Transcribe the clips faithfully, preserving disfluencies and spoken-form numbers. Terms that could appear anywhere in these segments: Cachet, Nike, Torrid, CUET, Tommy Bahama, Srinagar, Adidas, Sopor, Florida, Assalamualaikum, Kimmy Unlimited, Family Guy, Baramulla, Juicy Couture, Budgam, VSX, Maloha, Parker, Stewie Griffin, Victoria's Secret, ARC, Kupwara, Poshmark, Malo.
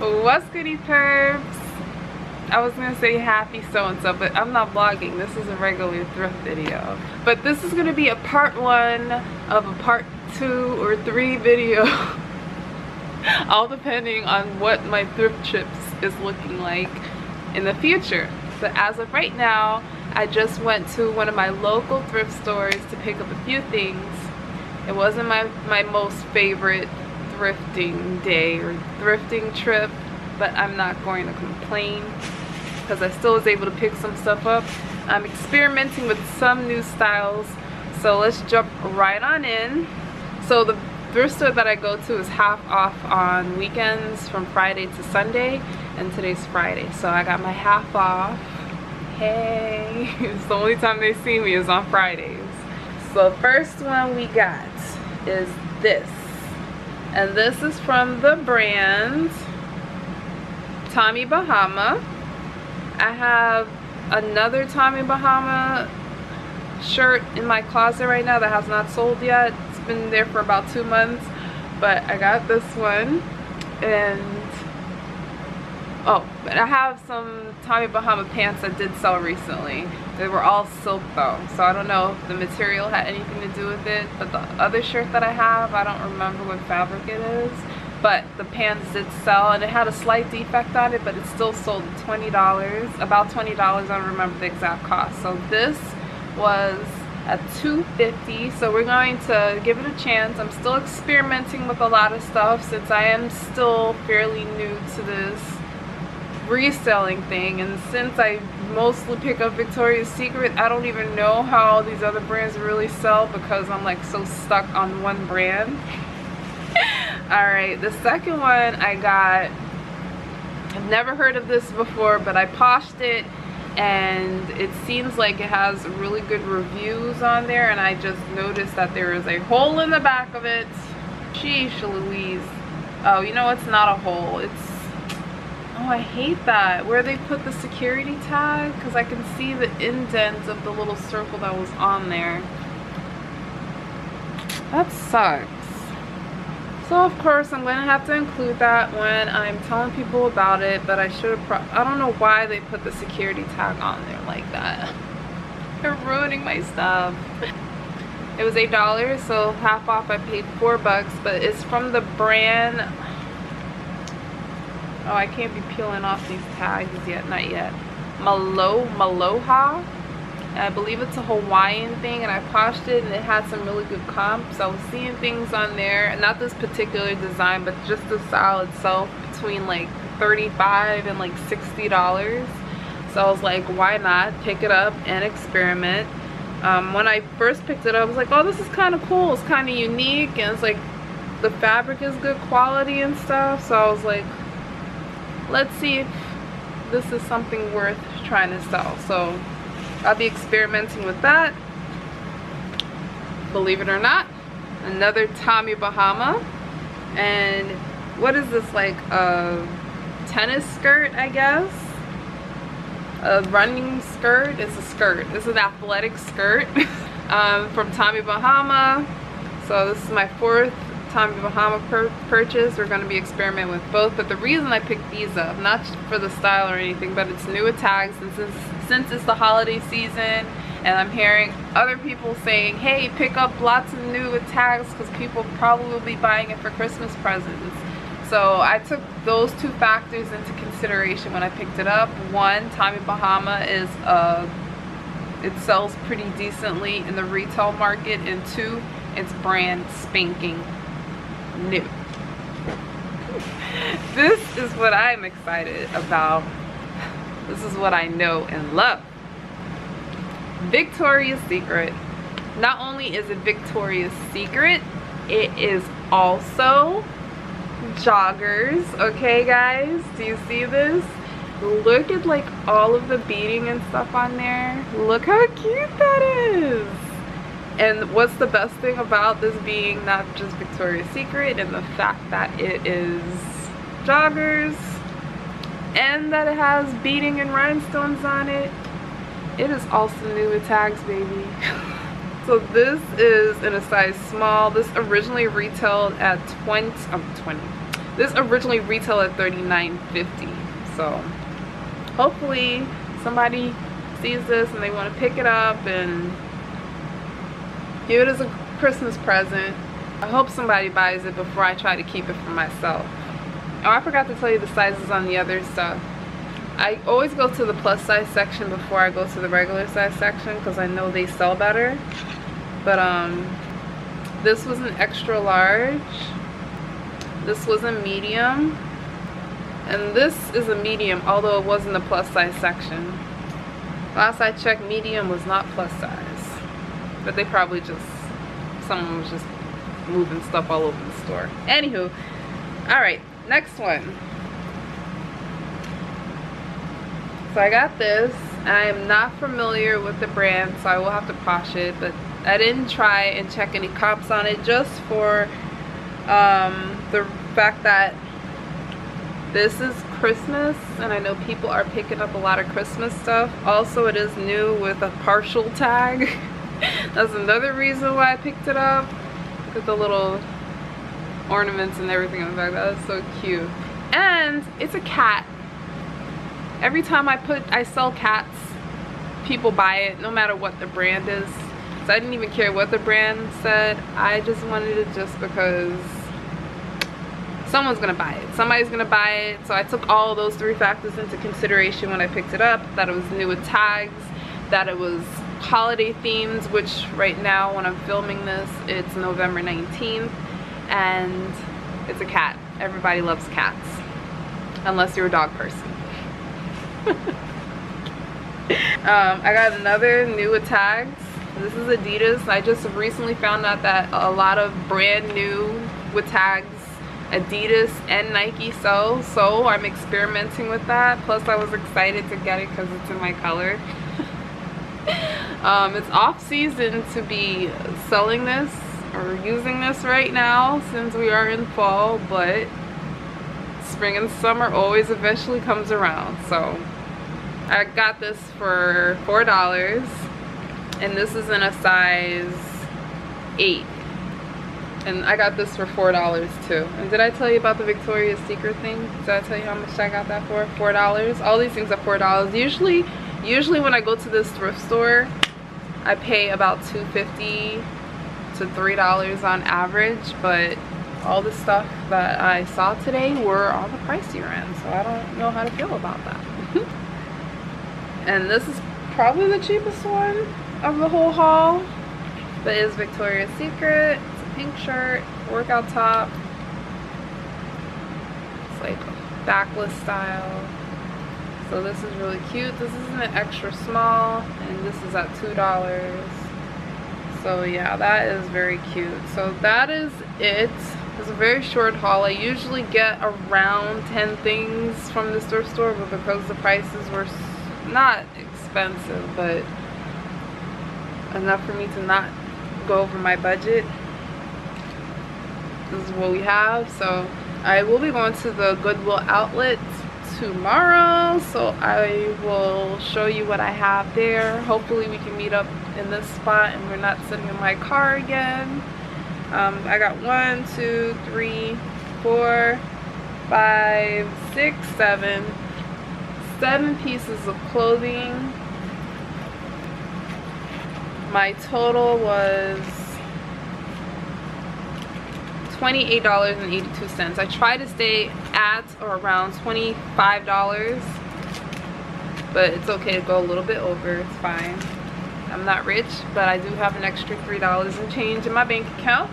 What's goodies, perps? I was gonna say happy so-and-so, but I'm not vlogging. This is a regular thrift video, but this is gonna be a part one of a part two or three video, all depending on what my thrift trips is looking like in the future. So as of right now, I just went to one of my local thrift stores to pick up a few things. It wasn't my, my most favorite thrifting day or thrifting trip, but I'm not going to complain because I still was able to pick some stuff up. I'm experimenting with some new styles, so let's jump right on in. So the thrift store that I go to is half off on weekends from Friday to Sunday, and today's Friday, so I got my half off. Hey, it's the only time they see me is on Fridays. So first one we got is this, and this is from the brand Tommy Bahama. I have another Tommy Bahama shirt in my closet right now that has not sold yet. It's been there for about two months, but I got this one. And oh, and I have some Tommy Bahama pants that did sell recently. They were all silk though, so I don't know if the material had anything to do with it, but the other shirt that I have, I don't remember what fabric it is. But the pants did sell, and it had a slight defect on it, but it still sold twenty dollars, about twenty dollars. I don't remember the exact cost. So this was a two fifty. So we're going to give it a chance. I'm still experimenting with a lot of stuff since I am still fairly new to this reselling thing, and since I mostly pick up Victoria's Secret, I don't even know how all these other brands really sell because I'm like so stuck on one brand. Alright, the second one I got, I've never heard of this before, but I poshed it and it seems like it has really good reviews on there, and I just noticed that there is a hole in the back of it. Sheesh Louise. Oh, you know, it's not a hole. It's, oh, I hate that. Where they put the security tag, because I can see the indent of the little circle that was on there. That sucks. So of course I'm going to have to include that when I'm telling people about it, but I should have pro- I don't know why they put the security tag on there like that. They're ruining my stuff. It was eight dollars, so half off I paid four bucks, but it's from the brand, oh, I can't be peeling off these tags yet, not yet. Malo, Maloha. I believe it's a Hawaiian thing, and I poshed it and it had some really good comps. I was seeing things on there, and not this particular design, but just the style itself, between like thirty-five dollars and like sixty dollars. So I was like, why not pick it up and experiment. Um, when I first picked it up, I was like, oh, this is kind of cool. It's kind of unique, and it's like the fabric is good quality and stuff. So I was like, let's see if this is something worth trying to sell. So I'll be experimenting with that. Believe it or not, another Tommy Bahama. And what is this, like a tennis skirt, I guess? A running skirt? It's a skirt. It's an athletic skirt um, from Tommy Bahama. So this is my fourth Tommy Bahama pur purchase. We're going to be experimenting with both, but the reason I picked these up, not for the style or anything, but it's new with tags, and since since it's the holiday season, and I'm hearing other people saying, hey, pick up lots of new with tags because people probably will be buying it for Christmas presents. So I took those two factors into consideration when I picked it up. One, Tommy Bahama is a, it sells pretty decently in the retail market, and two, it's brand spanking new. This is what I'm excited about. This is what I know and love. Victoria's Secret. Not only is it Victoria's Secret, it is also joggers. Okay guys, do you see this? Look at like all of the beading and stuff on there. Look how cute that is. And what's the best thing about this being not just Victoria's Secret, and the fact that it is joggers, and that it has beading and rhinestones on it? It is also new with tags, baby. So this is in a size small. This originally retailed at twenty, um, twenty This originally retailed at thirty-nine fifty. So hopefully somebody sees this and they want to pick it up and give it as a Christmas present. I hope somebody buys it before I try to keep it for myself. Oh, I forgot to tell you the sizes on the other stuff. I always go to the plus size section before I go to the regular size section because I know they sell better. But um, this was an extra large. This was a medium. And this is a medium, although it wasn't the plus size section. Last I checked, medium was not plus size. But they probably just, someone was just moving stuff all over the store. Anywho, alright, next one. So I got this. I am not familiar with the brand, so I will have to posh it, but I didn't try and check any comps on it just for um, the fact that this is Christmas and I know people are picking up a lot of Christmas stuff. Also, it is new with a partial tag. That's another reason why I picked it up. Look at the little ornaments and everything on the back. That is so cute. And it's a cat. Every time I put, I sell cats, people buy it, no matter what the brand is. So I didn't even care what the brand said. I just wanted it just because someone's gonna buy it. Somebody's gonna buy it. So I took all of those three factors into consideration when I picked it up. That it was new with tags, that it was holiday themes, which right now when I'm filming this, it's November nineteenth, and it's a cat. Everybody loves cats, unless you're a dog person. um, I got another new with tags. This is Adidas. I just recently found out that a lot of brand new with tags Adidas and Nike sell, so I'm experimenting with that. Plus I was excited to get it because it's in my color. um, it's off season to be selling this or using this right now since we are in fall, but spring and summer always eventually comes around. So I got this for four dollars. And this is in a size eight. And I got this for four dollars too. And did I tell you about the Victoria's Secret thing? Did I tell you how much I got that for? four dollars. All these things are four dollars. Usually, usually when I go to this thrift store, I pay about two fifty to three dollars on average. But all the stuff that I saw today were on the pricier end. So I don't know how to feel about that. And this is probably the cheapest one of the whole haul, but it's Victoria's Secret. It's a pink shirt, workout top. It's like backless style. So this is really cute. This is an extra small, and this is at two dollars. So yeah, that is very cute. So that is it. It's a very short haul. I usually get around ten things from this thrift store, but because the prices were not expensive, but enough for me to not go over my budget. This is what we have. So I will be going to the Goodwill outlet tomorrow, so I will show you what I have there. Hopefully we can meet up in this spot and we're not sitting in my car again. um, I got one two three four five six seven seven pieces of clothing. My total was twenty-eight dollars and eighty-two cents. I try to stay at or around twenty-five dollars, but it's okay to go a little bit over. It's fine. I'm not rich, but I do have an extra three dollars and change in my bank account.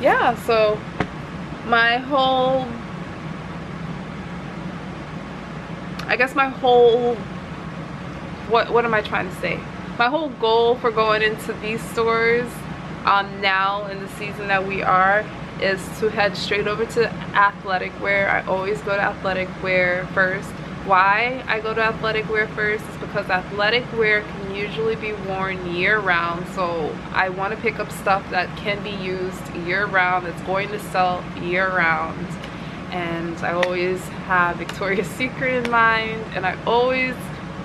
Yeah, so my whole, I guess my whole, what, what am I trying to say? My whole goal for going into these stores um, now in the season that we are is to head straight over to athletic wear. I always go to athletic wear first. Why I go to athletic wear first is because athletic wear can usually be worn year round. So I want to pick up stuff that can be used year round, that's going to sell year round. And I always have Victoria's Secret in mind, and I always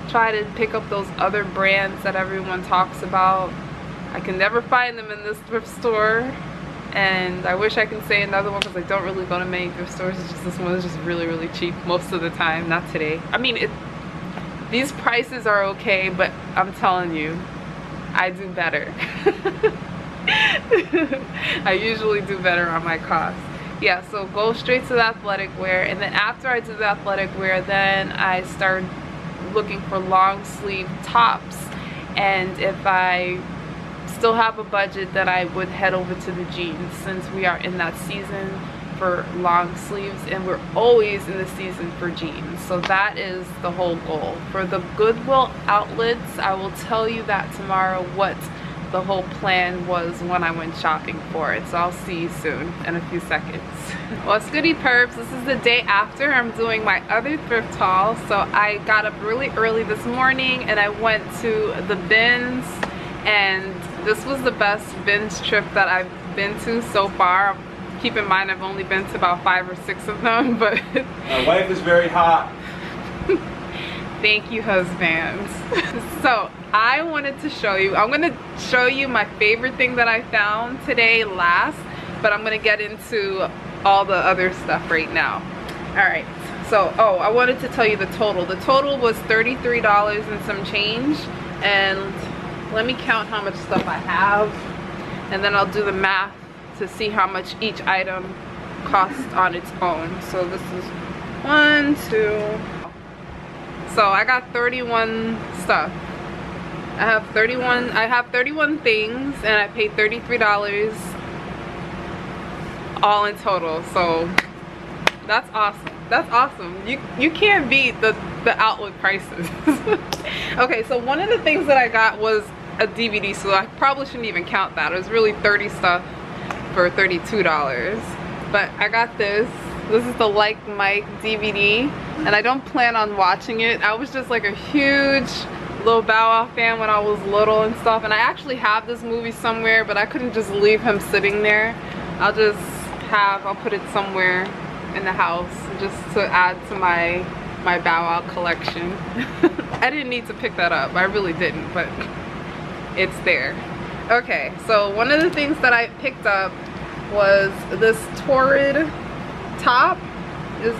try to pick up those other brands that everyone talks about. I can never find them in this thrift store, and I wish I can say another one because I don't really go to many thrift stores. It's just this one is just really really cheap most of the time. Not today. I mean, it, these prices are okay, but I'm telling you, I do better. I usually do better on my costs. Yeah, so go straight to the athletic wear, and then after I do the athletic wear, then I start looking for long sleeve tops, and if I still have a budget, then I would head over to the jeans, since we are in that season for long sleeves and we're always in the season for jeans. So that is the whole goal. For the Goodwill outlets, I will tell you that tomorrow what the whole plan was when I went shopping for it. So I'll see you soon in a few seconds. What's goody perps? This is the day after I'm doing my other thrift haul. So I got up really early this morning and I went to the bins, and this was the best bins trip that I've been to so far. Keep in mind I've only been to about five or six of them, but my wife is very hot. Thank you, husband. So I wanted to show you, I'm gonna show you my favorite thing that I found today last, but I'm gonna get into all the other stuff right now. All right, so, oh, I wanted to tell you the total. The total was thirty-three dollars and some change, and let me count how much stuff I have, and then I'll do the math to see how much each item costs on its own. So this is one, two. So I got thirty-one stuff. I have thirty-one. I have thirty-one things, and I paid thirty-three dollars all in total. So that's awesome. That's awesome. You you can't beat the the outlet prices. Okay, so one of the things that I got was a D V D. So I probably shouldn't even count that. It was really thirty stuff for thirty-two dollars. But I got this. This is the Like Mike D V D, and I don't plan on watching it. I was just like a huge Little Bow Wow fan when I was little and stuff, and I actually have this movie somewhere, but I couldn't just leave him sitting there. I'll just have, I'll put it somewhere in the house just to add to my my Bow Wow collection. I didn't need to pick that up, I really didn't, but it's there. Okay, so one of the things that I picked up was this Torrid top. This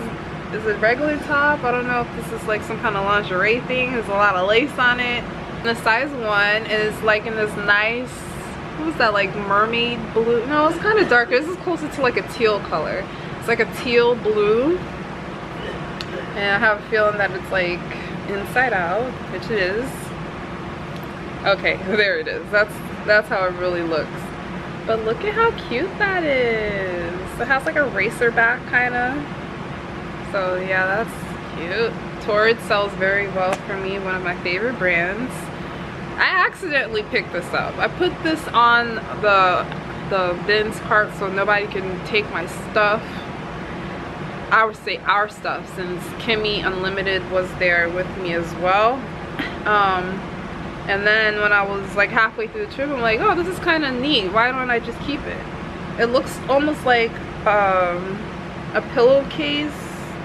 is a regular top. I don't know if this is like some kind of lingerie thing. There's a lot of lace on it. And the size one is like in this nice, what was that, like mermaid blue? No, it's kind of darker. This is closer to like a teal color. It's like a teal blue. And I have a feeling that it's like inside out, which it is. Okay, there it is. That's, that's how it really looks. But look at how cute that is. It has like a racer back kind of. So yeah, that's cute. Torrid sells very well for me, one of my favorite brands. I accidentally picked this up. I put this on the, the bins cart so nobody can take my stuff. I would say our stuff, since Kimmy Unlimited was there with me as well. Um, and then when I was like halfway through the trip, I'm like, oh, this is kind of neat. Why don't I just keep it? It looks almost like um, a pillowcase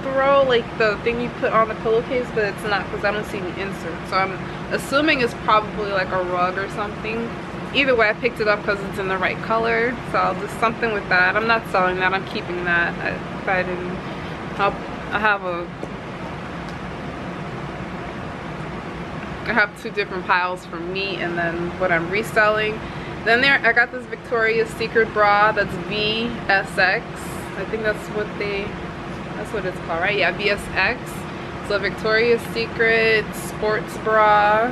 throw, like the thing you put on the pillowcase, but it's not because I don't see the insert. So I'm assuming it's probably like a rug or something. Either way, I picked it up because it's in the right color, so I'll do something with that. I'm not selling that, I'm keeping that. If I didn't, I'll, I have a I have two different piles for me and then what I'm reselling. Then there, I got this Victoria's Secret bra that's V S X. I think that's what they That's what it's called, right? Yeah, V S X. So Victoria's Secret sports bra.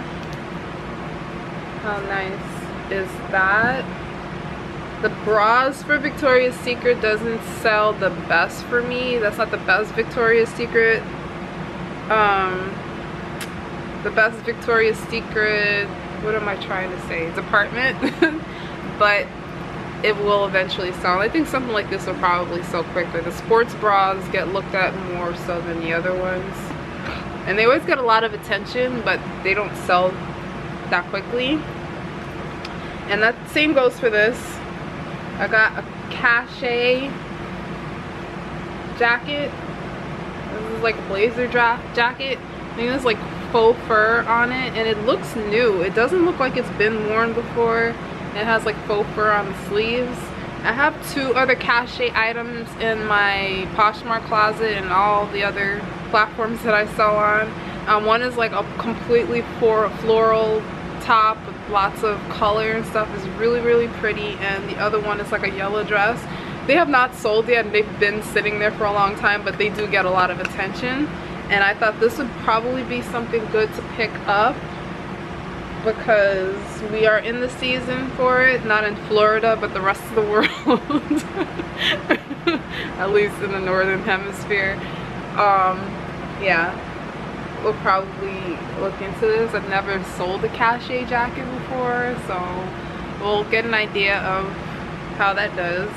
How nice is that? The bras for Victoria's Secret doesn't sell the best for me. That's not the best Victoria's Secret. Um, the best Victoria's Secret, what am I trying to say? Department. But it will eventually sell. I think something like this will probably sell quicker. The sports bras get looked at more so than the other ones, and they always get a lot of attention, but they don't sell that quickly. And that same goes for this. I got a Cachet jacket. This is like a blazer draft jacket. I think there's like faux fur on it, and it looks new. It doesn't look like it's been worn before. It has like faux fur on the sleeves. I have two other Cachet items in my Poshmark closet and all the other platforms that I sell on. Um, one is like a completely floral top with lots of color and stuff. It's really, really pretty. And the other one is like a yellow dress. They have not sold yet, and they've been sitting there for a long time, but they do get a lot of attention. And I thought this would probably be something good to pick up because we are in the season for it. Not in Florida, but the rest of the world. At least in the northern hemisphere. Um, yeah, we'll probably look into this. I've never sold a Cachet jacket before, so we'll get an idea of how that does.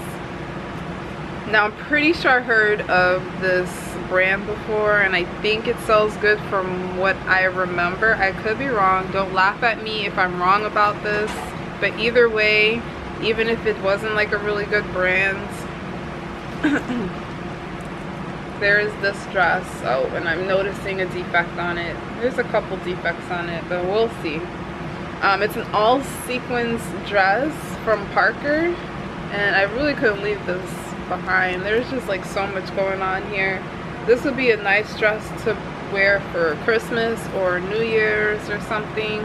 Now, I'm pretty sure I heard of this brand before, and I think it sells good from what I remember. I could be wrong. Don't laugh at me if I'm wrong about this. But either way, even if it wasn't like a really good brand, there is this dress. Oh, and I'm noticing a defect on it. There's a couple defects on it, but we'll see. Um, it's an all sequins dress from Parker, and I really couldn't leave this behind. There's just like so much going on here. This would be a nice dress to wear for Christmas or New Year's or something.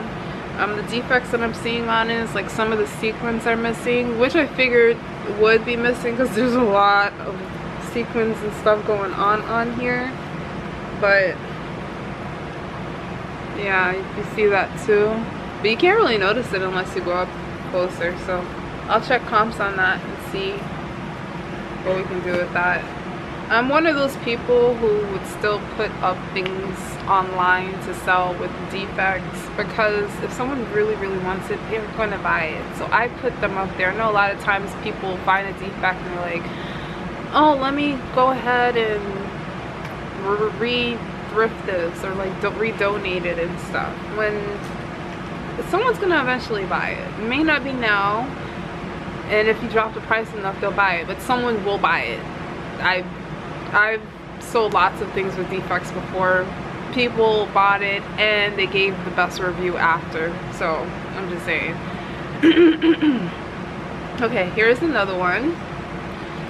Um, the defects that I'm seeing on it is like some of the sequins are missing, which I figured would be missing because there's a lot of sequins and stuff going on on here. But yeah, you see that too. But you can't really notice it unless you go up closer. So I'll check comps on that and see what we can do with that. I'm one of those people who would still put up things online to sell with defects because if someone really, really wants it, they're going to buy it. So I put them up there. I know a lot of times people find a defect and they're like, oh, let me go ahead and re-thrift this or like re-donate it and stuff. When someone's going to eventually buy it. It may not be now. And if you drop the price enough, they'll buy it. But someone will buy it. I've, I've sold lots of things with defects before. People bought it and they gave the best review after. So, I'm just saying. Okay, here's another one.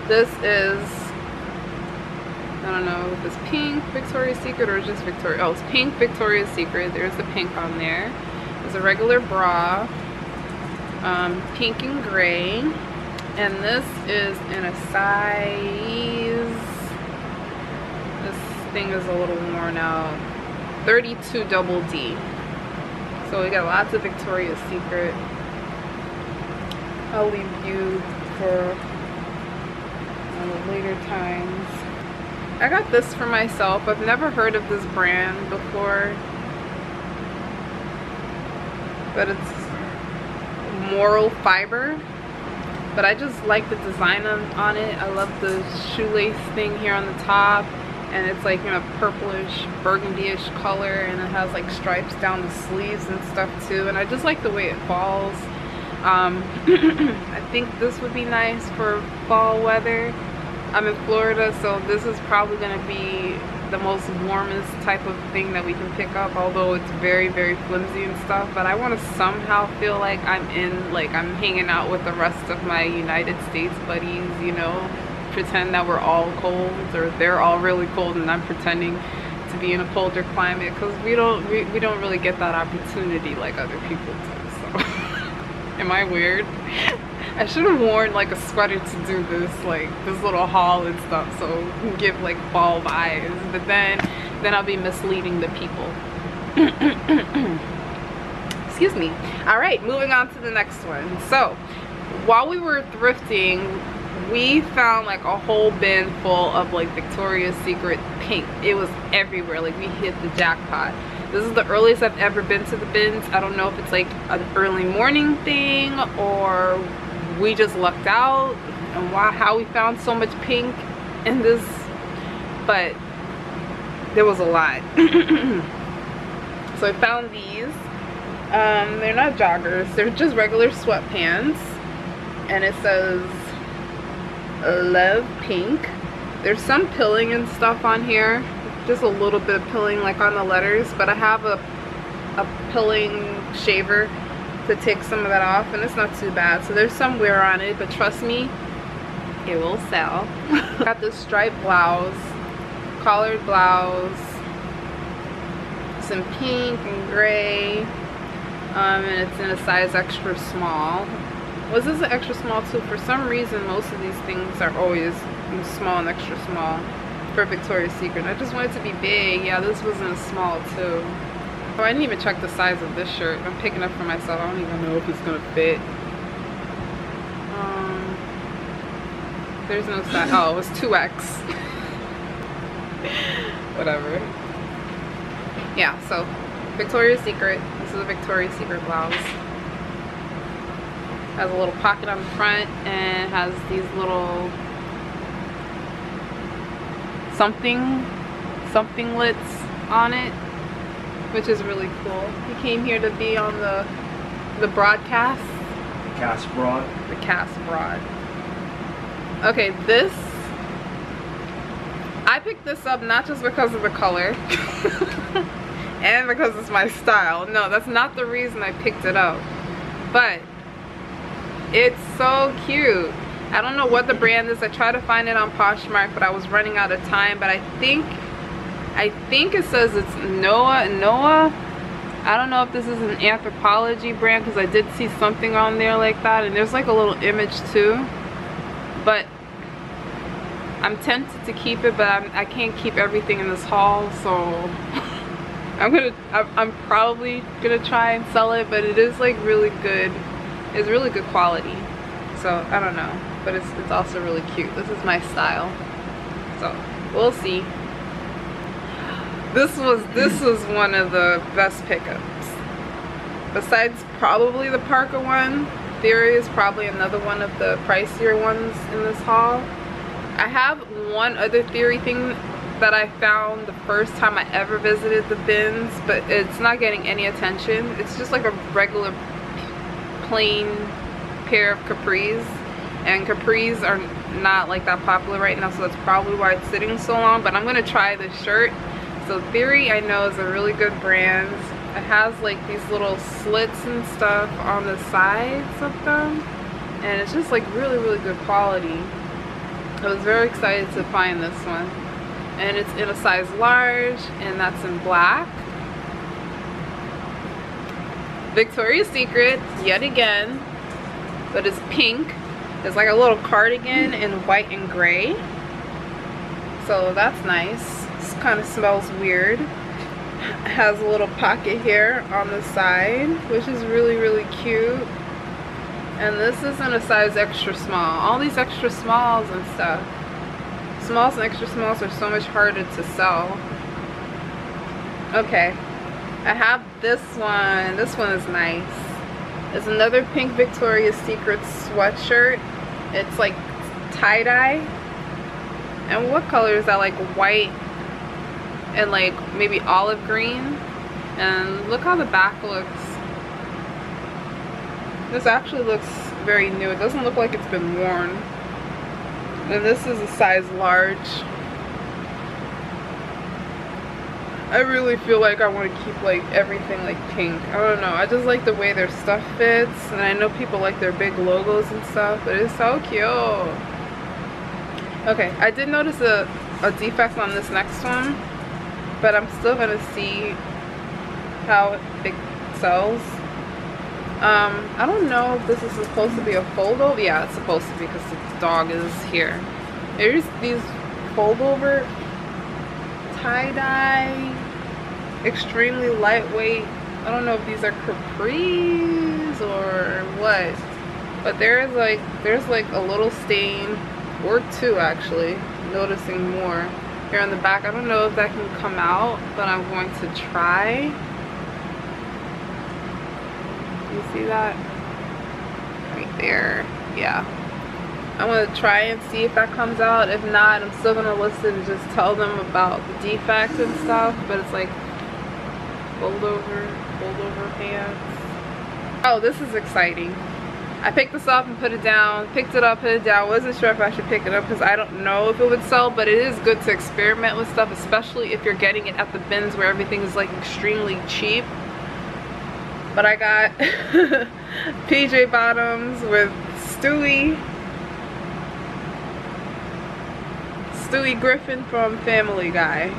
This is, I don't know if it's pink Victoria's Secret or just Victoria. Oh, it's pink Victoria's Secret. There's the pink on there. It's a regular bra. Um, pink and gray, and this is in a size, this thing is a little worn out, thirty-two double D. So we got lots of Victoria's Secret. I'll leave you for uh, later times. I got this for myself. I've never heard of this brand before, but it's moral fiber, but I just like the design on, on it. I love the shoelace thing here on the top, and it's like, you know, purplish burgundy-ish color, and it has like stripes down the sleeves and stuff too, and I just like the way it falls. um, I think this would be nice for fall weather. I'm in Florida, so this is probably going to be the most warmest type of thing that we can pick up, although it's very, very flimsy and stuff. But I want to somehow feel like I'm in, like I'm hanging out with the rest of my United States buddies, you know, pretend that we're all cold, or they're all really cold and I'm pretending to be in a colder climate, because we don't we, we don't really get that opportunity like other people do. So am I weird? I should have worn like a sweater to do this, like this little haul and stuff, so give like fall vibes. But then, then I'll be misleading the people. Excuse me. All right, moving on to the next one. So, while we were thrifting, we found like a whole bin full of like Victoria's Secret pink. It was everywhere. Like we hit the jackpot. This is the earliest I've ever been to the bins. I don't know if it's like an early morning thing or we just lucked out and why, how we found so much pink in this, but there was a lot. So I found these. Um, they're not joggers. They're just regular sweatpants. And it says, love pink. There's some pilling and stuff on here. Just a little bit of pilling like on the letters, but I have a, a pilling shaver to take some of that off, and it's not too bad. So there's some wear on it, but trust me, it will sell. Got this striped blouse, collared blouse, some pink and gray, um, and it's in a size extra small. Was this an extra small too? For some reason, most of these things are always small and extra small for Victoria's Secret. I just wanted to be big. Yeah, this wasn't a small too. Oh, I didn't even check the size of this shirt. I'm picking up for myself. I don't even know if it's gonna fit. Um, there's no size. Oh, it was two X. Whatever. Yeah, so Victoria's Secret. This is a Victoria's Secret blouse. Has a little pocket on the front and has these little something something lits on it, which is really cool. We came here to be on the the broadcast. The cast broad. The cast broad. Okay, this I picked this up not just because of the color and because it's my style. No, that's not the reason I picked it up. But it's so cute. I don't know what the brand is. I tried to find it on Poshmark, but I was running out of time. But I think, I think it says it's Noah, Noah. I don't know if this is an anthropology brand because I did see something on there like that. And there's like a little image too. But I'm tempted to keep it, but I'm, I can't keep everything in this haul. So I'm gonna, I'm probably gonna try and sell it, but it is like really good. It's really good quality, so I don't know, but it's, it's also really cute. This is my style, so we'll see. This was this was one of the best pickups. Besides probably the Parker one, there is probably another one of the pricier ones in this haul. I have one other theory thing that I found the first time I ever visited the bins, but it's not getting any attention. It's just like a regular plain pair of capris, and capris are not like that popular right now, so that's probably why it's sitting so long. But I'm gonna try this shirt. So Theory, I know, is a really good brand. It has like these little slits and stuff on the sides of them, and it's just like really really good quality. I was very excited to find this one, and it's in a size large, and that's in black. Victoria's Secret yet again, but it's pink. It's like a little cardigan in white and gray, so that's nice. This kind of smells weird. It has a little pocket here on the side, which is really really cute. And this isn't a size extra small. All these extra smalls and stuff, smalls and extra smalls, are so much harder to sell. Okay, I have this one. This one is nice. It's another pink Victoria's Secret sweatshirt. It's like tie-dye. And what color is that? Like white and like maybe olive green. And look how the back looks. This actually looks very new. It doesn't look like it's been worn. And this is a size large. I really feel like I want to keep like everything like pink. I don't know, I just like the way their stuff fits, and I know people like their big logos and stuff, but it's so cute. Okay, I did notice a, a defect on this next one, but I'm still gonna see how it sells. Um, I don't know if this is supposed to be a fold-over. Yeah, it's supposed to be because the dog is here. There's these fold-over tie-dye. Extremely lightweight. I don't know if these are capris or what, but there's like there's like a little stain or two, actually noticing more here on the back. I don't know if that can come out, but I'm going to try. You see that right there? Yeah, I'm going to try and see if that comes out. If not, I'm still going to listen and just tell them about the defects and stuff. But it's like fold over, fold over pants. Oh, this is exciting. I picked this up and put it down. Picked it up, put it down. Wasn't sure if I should pick it up because I don't know if it would sell. But it is good to experiment with stuff, especially if you're getting it at the bins where everything is like extremely cheap. But I got P J Bottoms with Stewie Stewie Griffin from Family Guy.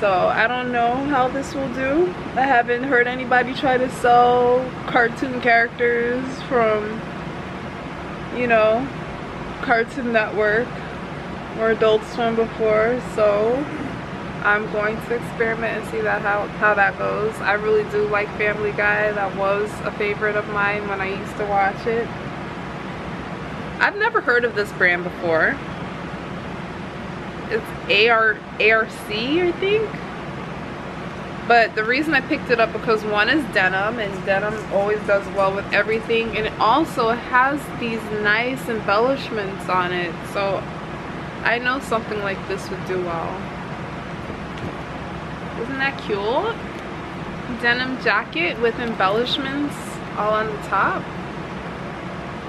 So I don't know how this will do. I haven't heard anybody try to sell cartoon characters from, you know, Cartoon Network or Adult Swim before, so I'm going to experiment and see that how, how that goes. I really do like Family Guy. That was a favorite of mine when I used to watch it. I've never heard of this brand before. It's A R A R C, I think. But the reason I picked it up because one is denim, and denim always does well with everything, and it also has these nice embellishments on it. So I know something like this would do well. Isn't that cute? Denim jacket with embellishments all on the top.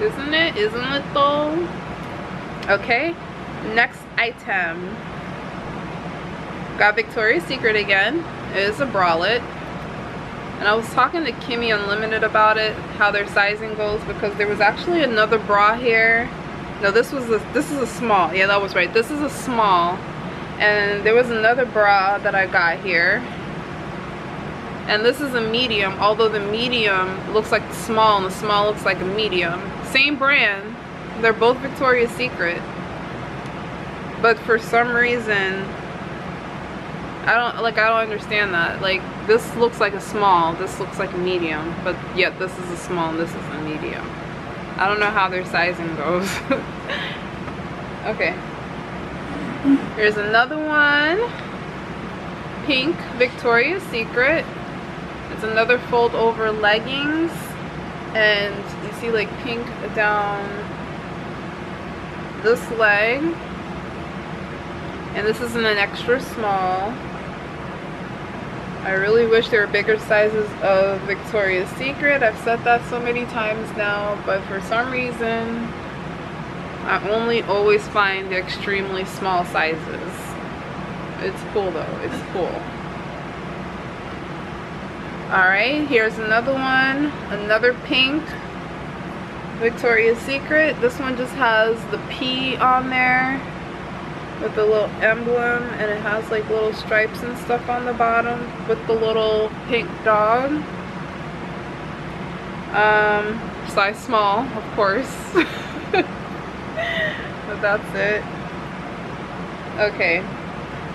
Isn't it? Isn't it though? Okay, next item. Got Victoria's Secret again. It is a bralette, and I was talking to Kimmy Unlimited about it, how their sizing goes, because there was actually another bra here. No, this was a, this is a small. Yeah, that was right. This is a small, and there was another bra that I got here, and this is a medium. Although the medium looks like the small, and the small looks like a medium. Same brand. They're both Victoria's Secret, but for some reason, I don't like I don't understand that. Like, this looks like a small, this looks like a medium, but yet this is a small and this is a medium. I don't know how their sizing goes. Okay. Here's another one. Pink Victoria's Secret. It's another fold over leggings, and you see like pink down this leg. And this isn't an extra small. I really wish there were bigger sizes of Victoria's Secret. I've said that so many times now, but for some reason, I only always find the extremely small sizes. It's cool though, it's cool. Alright, here's another one, another pink Victoria's Secret. This one just has the P on there, with the little emblem, and it has like little stripes and stuff on the bottom with the little pink dog. Um, size small, of course. But that's it. Okay.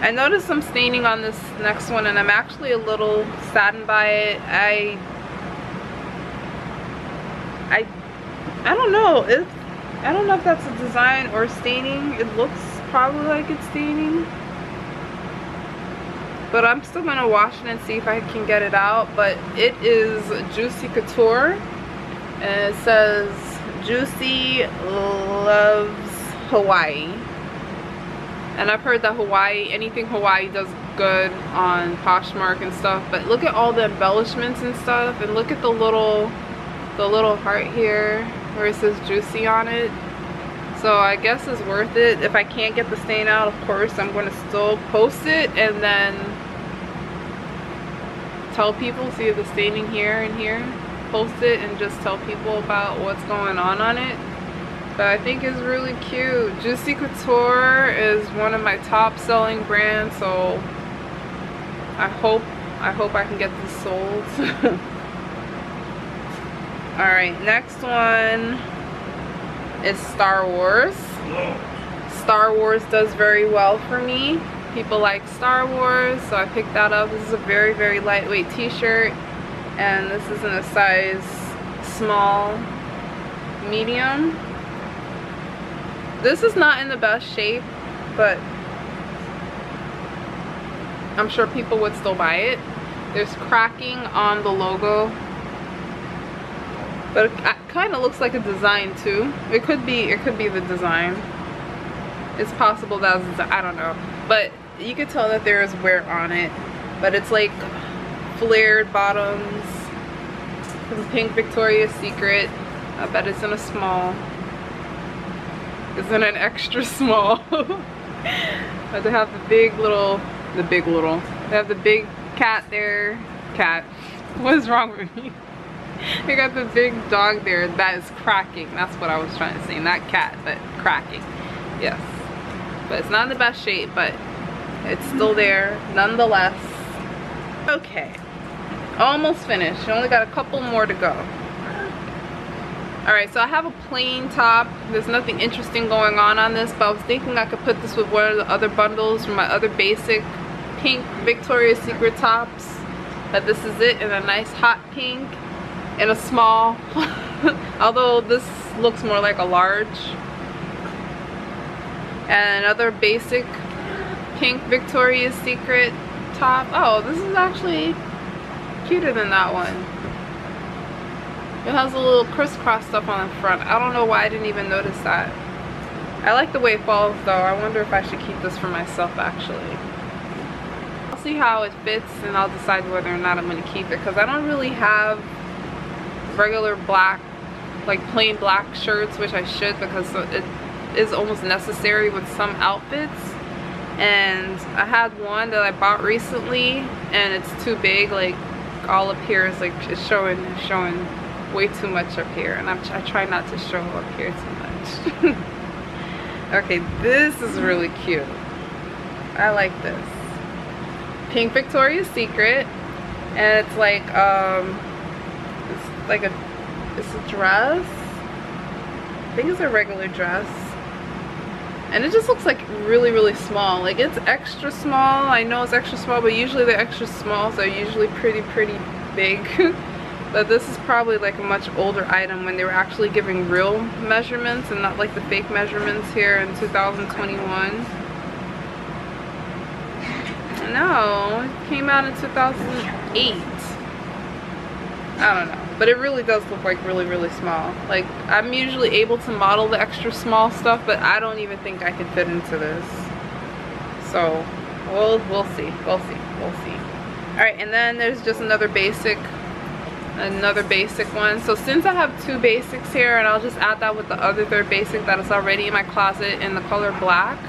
I noticed some staining on this next one, and I'm actually a little saddened by it. I... I... I don't know. It's, I don't know if that's a design or staining. It looks probably like it's staining, but I'm still gonna wash it and see if I can get it out. But it is Juicy Couture, and it says Juicy loves Hawaii, and I've heard that Hawaii, anything Hawaii does good on Poshmark and stuff. But look at all the embellishments and stuff, and look at the little the little heart here where it says Juicy on it. So I guess it's worth it. If I can't get the stain out, of course, I'm going to still post it and then tell people, see if the staining here and here, post it and just tell people about what's going on on it. But I think it's really cute. Juicy Couture is one of my top selling brands, so I hope, I hope I can get this sold. Alright, next one. It's Star Wars. Star Wars does very well for me. People like Star Wars, so I picked that up. This is a very, very lightweight t-shirt, and this is in a size small, medium. This is not in the best shape, but I'm sure people would still buy it. There's cracking on the logo, but I, kind of looks like a design too. It could be, it could be the design. It's possible that it's, I don't know, but you could tell that there is wear on it. But it's like flared bottoms. It's pink Victoria's Secret. I bet it's in a small. It's in an extra small. But they have the big little, the big little. They have the big cat there. Cat. What is wrong with me? They got the big dog there that is cracking. That's what I was trying to say. Not cat, but cracking. Yes. but it's not in the best shape, but it's still there nonetheless. Okay, almost finished. Only got a couple more to go. Alright, so I have a plain top. There's nothing interesting going on on this, but I was thinking I could put this with one of the other bundles from my other basic pink Victoria's Secret tops. But this is it, in a nice hot pink and a small. Although this looks more like a large. And another basic pink Victoria's Secret top. Oh, this is actually cuter than that one. It has a little crisscross stuff on the front. I don't know why I didn't even notice that. I like the way it falls though. I wonder if I should keep this for myself actually. I'll see how it fits and I'll decide whether or not I'm going to keep it, because I don't really have regular black, like plain black shirts, which I should, because it is almost necessary with some outfits. And I had one that I bought recently and it's too big, like all up here is like it's showing, showing. way too much up here, and I'm, I try not to show up here too much. Okay, this is really cute. I like this pink Victoria's Secret, and it's like um it's like a it's a dress. I think it's a regular dress, and it just looks like really really small. Like it's extra small. I know it's extra small, but usually the extra smalls are usually pretty pretty big. But this is probably like a much older item, when they were actually giving real measurements and not like the fake measurements here in two thousand twenty-one. No, it came out in two thousand eight. I don't know, but it really does look like really, really small. Like I'm usually able to model the extra small stuff, but I don't even think I could fit into this. So we'll, we'll see, we'll see, we'll see. All right, and then there's just another basic another basic one. So since I have two basics here, and I'll just add that with the other third basic that is already in my closet in the color black,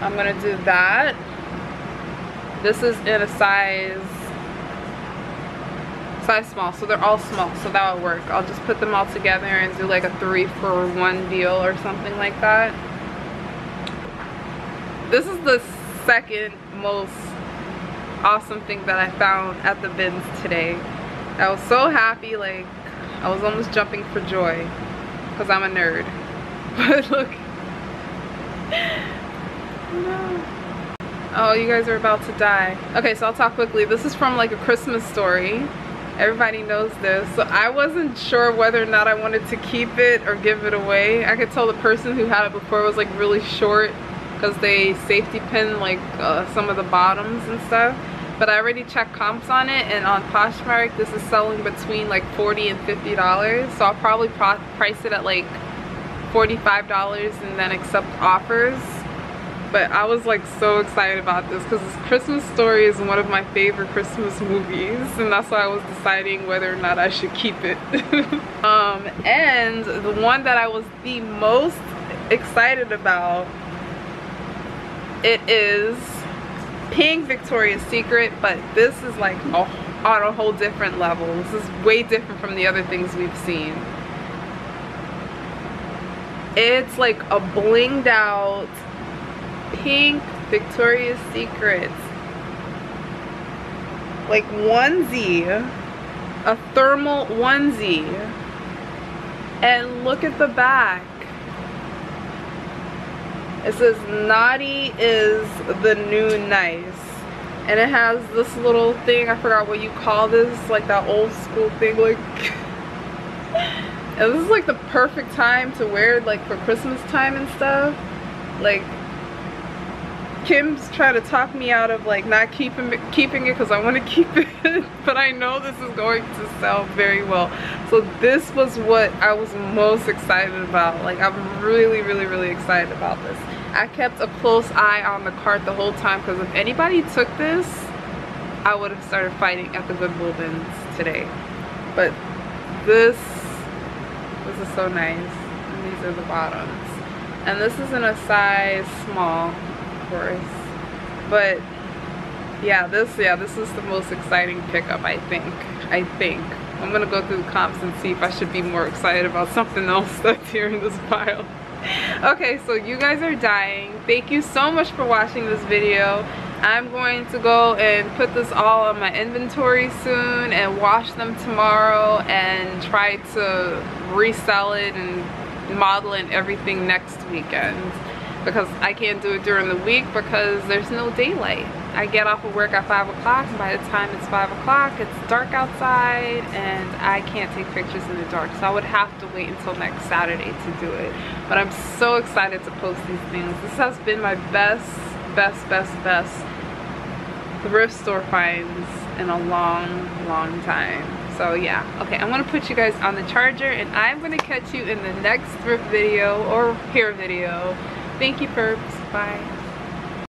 I'm gonna do that. This is in a size size small, so they're all small, so that would work. I'll just put them all together and do like a three for one deal or something like that. This is the second most awesome thing that I found at the bins today. I was so happy, like I was almost jumping for joy, because I'm a nerd. But look. No. Oh, you guys are about to die. Okay, so I'll talk quickly. This is from like A Christmas Story. Everybody knows this. So I wasn't sure whether or not I wanted to keep it or give it away. I could tell the person who had it before was like really short, because they safety pin like uh, some of the bottoms and stuff. But I already checked comps on it, and on Poshmark this is selling between like forty and fifty dollars, so I'll probably pro price it at like forty-five dollars and then accept offers. But I was like so excited about this, because this Christmas Story is one of my favorite Christmas movies, and that's why I was deciding whether or not I should keep it. Um, and the one that I was the most excited about, it is pink Victoria's Secret, but this is like a, on a whole different level. This is way different from the other things we've seen. It's like a blinged out pink Victoria's Secret like onesie, a thermal onesie, and look at the back. It says naughty is the new nice, and it has this little thing, I forgot what you call this, like that old school thing, like and this is like the perfect time to wear it, like for Christmas time and stuff. Like Kim's trying to talk me out of like not keeping it, keeping it because I want to keep it, but I know this is going to sell very well. So this was what I was most excited about. Like I'm really, really, really excited about this. I kept a close eye on the cart the whole time, because if anybody took this, I would have started fighting at the Goodwill bins today. But this, this is so nice. And these are the bottoms. And this is in a size small. Course. But yeah, this yeah this is the most exciting pickup. I think I think I'm gonna go through the comps and see if I should be more excited about something else that's here in this pile. Okay, so you guys are dying. Thank you so much for watching this video. I'm going to go and put this all on my inventory soon and wash them tomorrow and try to resell it and model and everything next weekend, because I can't do it during the week because there's no daylight. I get off of work at five o'clock, and by the time it's five o'clock, it's dark outside and I can't take pictures in the dark. So I would have to wait until next Saturday to do it. But I'm so excited to post these things. This has been my best, best, best, best thrift store finds in a long, long time. So yeah, okay, I'm gonna put you guys on the charger and I'm gonna catch you in the next thrift video or hair video. Thank you, Perps. Bye.